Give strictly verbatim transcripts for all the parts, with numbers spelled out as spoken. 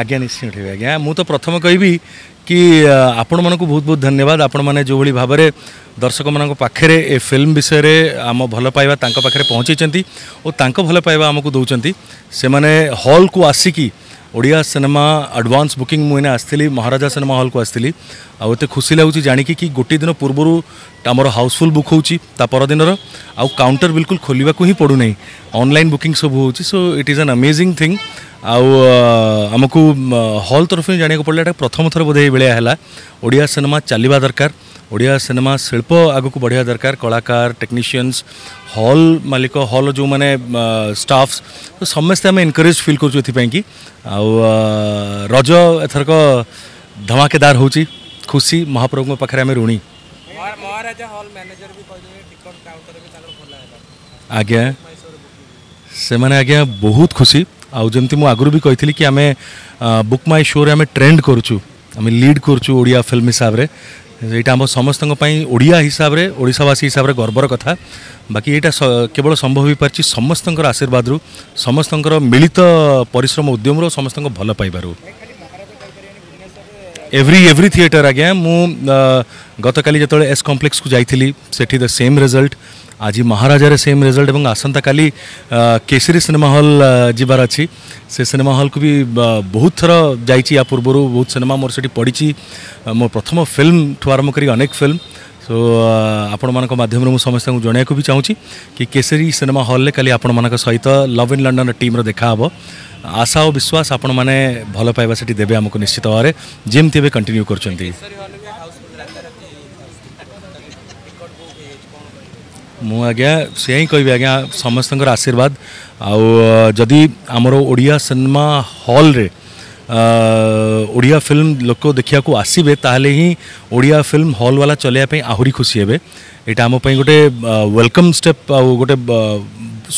आज्ञा निश्चित हे आज्ञा मु तो प्रथम कहबी कि आपण मानक बहुत बहुत धन्यवाद। आपण माने जो भली भाव में दर्शक मान पाखे ए फिल्म विषय में आम भल पाइबा तांका पाखे पहुँचे और तांका भल पाइबा आमको दौरान से माने हॉल को आसिकी ओडिया सिनेमा एडवांस बुकिंग मुझे आसती महाराजा सिनेमा हॉल को आसती आते खुशी लगुच जाणिकी कि गोटे दिन पूर्वर आमर हाउसफुल बुक होदिन आउ काउंटर बिल्कुल खोलने को ही पड़ूना ऑनलाइन बुकिंग सब हो। So it is an amazing thing आमको हॉल तरफ जाना पड़ा। प्रथम थर बोधे भाला ओडिया सिनेमा चलवा दरकार, ओडिया सिनेमा शिल्प आगक बढ़िया दरकार। कलाकार, टेक्नीशियंस, हॉल मालिक, हॉल जो माने स्टाफ्स तो समस्ते आम एनकरेज फील करें। रज एथरक धमाकेदार होची, खुशी महाप्रभु पाखे आम ऋणी। आज्ञा से माने आज्ञा बहुत खुशी। आउ जमती मु आगुरी भी कही कि आमे बुक माई शो रे आमे ट्रेंड करूँ, आम लीड करूँ ओडिया फिल्म हिसाब से। यहाँ आम समस्त ओडिया हिसाब से, ओडावासी हिसाब से गर्वर कथा। बाकी ये केवल संभव हो पार्टी समस्त आशीर्वाद रु, समस्त मिलित परिश्रम उद्यम रु, समस्त भल पाइबार। एव्री एव्री थिएटर आज्ञा मु गत काली जतले एस कॉम्प्लेक्स को जाइथिली सेठी द सेम रिजल्ट, आज महाराजा रे सेम रिजल्ट और आसंता काली केसरी सिनेमा हॉल जीवार अच्छी। से सिनेमा हॉल को भी बहुत थर जाइछि या पूर्व बहुत सिनेमा मोर सेठी पड़ी मो प्रथम फिल्म ठू आरंभ करी अनेक फिल्म। सो आपण मान माध्यम मु समस्त जनाइक भी चाहूँगी कि केसरी सिनेमा हॉल रे काली आपण मान सहित लव इन लंडन टीम रो देखा हबो। आशा और विश्वास आपण माने भल पाइबा सेठी देबे आमको निश्चित भाव में जेमती एबे कंटिन्यू करछंती। मु आज्ञा से ही कहबी आज्ञा समस्त आशीर्वाद। आउ जदि आमर ओडिया सिनेमा हॉल रे ओडिया फिल्म लोक देखा आसबे ताहले ही ओडिया फिल्म हॉल वाला चलैया आहुरी खुशी हे। यहाँ आम गोटे वेलकम स्टेप आ गोटे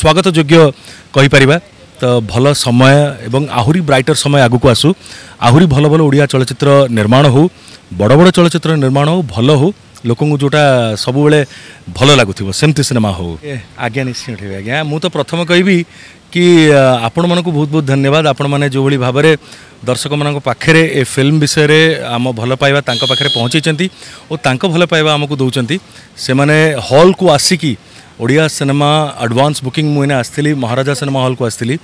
स्वागत योग्य कहीपर। तो भल समय एवं आहुरी ब्राइटर समय आगक आसू, आहुरी भल भल ओडिया चलचित्र निर्माण हो, बड़ बड़ चलचित्र निर्माण हो, भल हो, लोक जोटा सब बेले भल लगुव सेमती सिनेमा हो। आज्ञा निश्चित हे आज्ञा मु तो प्रथम कहबी कि आपण मानक बहुत बहुत धन्यवाद। आपण माने जो भली भाव में दर्शक मान पाखे ए फिल्म विषय में आम भल पाइबा तांका पाखे पहुँचे और तांका भल पाइबा आमको दौरान से माने हॉल को आसिकी ओडिया सिनेमा एडवांस बुकिंग मुझे आसती महाराजा सिनेमा हॉल को आसती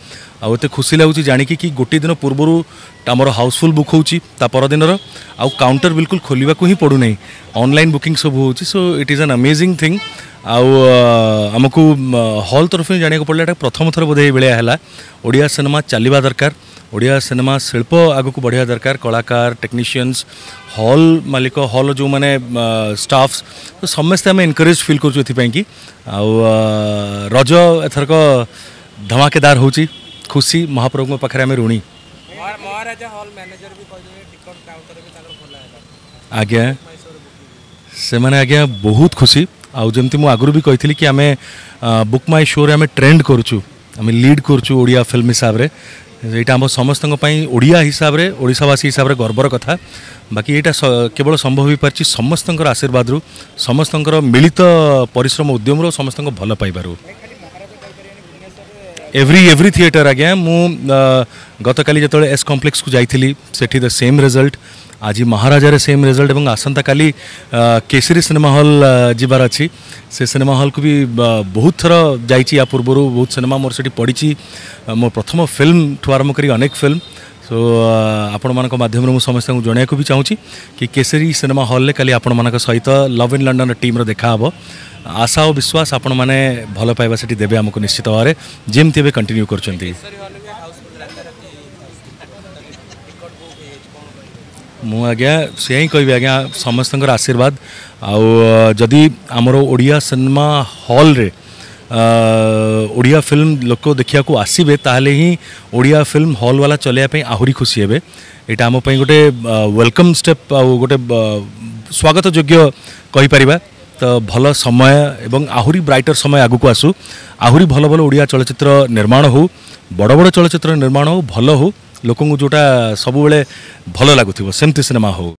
आते खुशी लगुच जाणिकी कि गोटे दिन पूर्वर आमर हाउसफुल बुक होदिन आउ काउंटर बिल्कुल खोलने को ही पड़ूना ऑनलाइन बुकिंग सब हो। So it is an amazing thing आमको हॉल तरफ जाना पड़ा। प्रथम थर बोधे भाला ओडिया सिनेमा चलवा दरकार, ओडिया सिनेमा शिल्प आगक बढ़िया दरकार। कलाकार, टेक्नीशियंस, हॉल मालिक, हॉल जो माने स्टाफ्स तो समस्ते आम एनकरेज फील करें। रज एथरक धमाकेदार होची, खुशी महाप्रभु पाखे आम ऋणी। आज्ञा से माने आज्ञा बहुत खुशी। आउ जमती मु आगुरी भी कही कि आम बुक माई शो रे आम ट्रेंड करूँ, आम लीड करूँ ओडिया फिल्म हिसाब से। यहाँ आम समस्त ओडिया हिसाब से, ओडावासी हिसाब से गर्वर कथा। बाकी ये केवल संभव हो पार्टी समस्त आशीर्वाद रु, समस्त मिलित परिश्रम उद्यम रु, समस्त भल पाइबार। एव्री एव्री थिएटर आज्ञा मु गत काली जतले एस कॉम्प्लेक्स को जाइथिली सेठी द सेम रिजल्ट, आज महाराजा रे सेम रिजल्ट और आसंता काली केसरी सिनेमा हॉल जीवार अच्छी। से सिनेमा हॉल को भी बहुत थर जाइछि या पूर्व बहुत सिनेमा मोर सेठी पड़ी मो प्रथम फिल्म ठू आरंभ करी अनेक फिल्म। सो आपण मान माध्यम मु समस्त जनाइक भी चाहूँगी कि केसरी सिनेमा हॉल रे काली आपण मान सहित लव इन लंडन टीम रो देखा हबो। आशा और विश्वास आपण माने भल पाइबा सेठी देबे आमको निश्चित भाव में जेमती एबे कंटिन्यू करछंती। मु आज्ञा से ही कहबी आज्ञा समस्त आशीर्वाद। आउ जदि आमर ओडिया सिनेमा हॉल रे ओडिया फिल्म लोक देखा आसबे ताहले ही ओडिया फिल्म हॉल वाला चलैया आहुरी खुशी हे। यहाँ आम गोटे वेलकम स्टेप आ गोटे स्वागत योग्य कहीपर। तो भल समय एवं आहुरी ब्राइटर समय आगक आसू, आहुरी भल भल ओडिया चलचित्र निर्माण हो, बड़ बड़ चलचित्र निर्माण हो, भल हो, लोक जोटा सब बेले भल लगुव सेमती सिनेमा हो।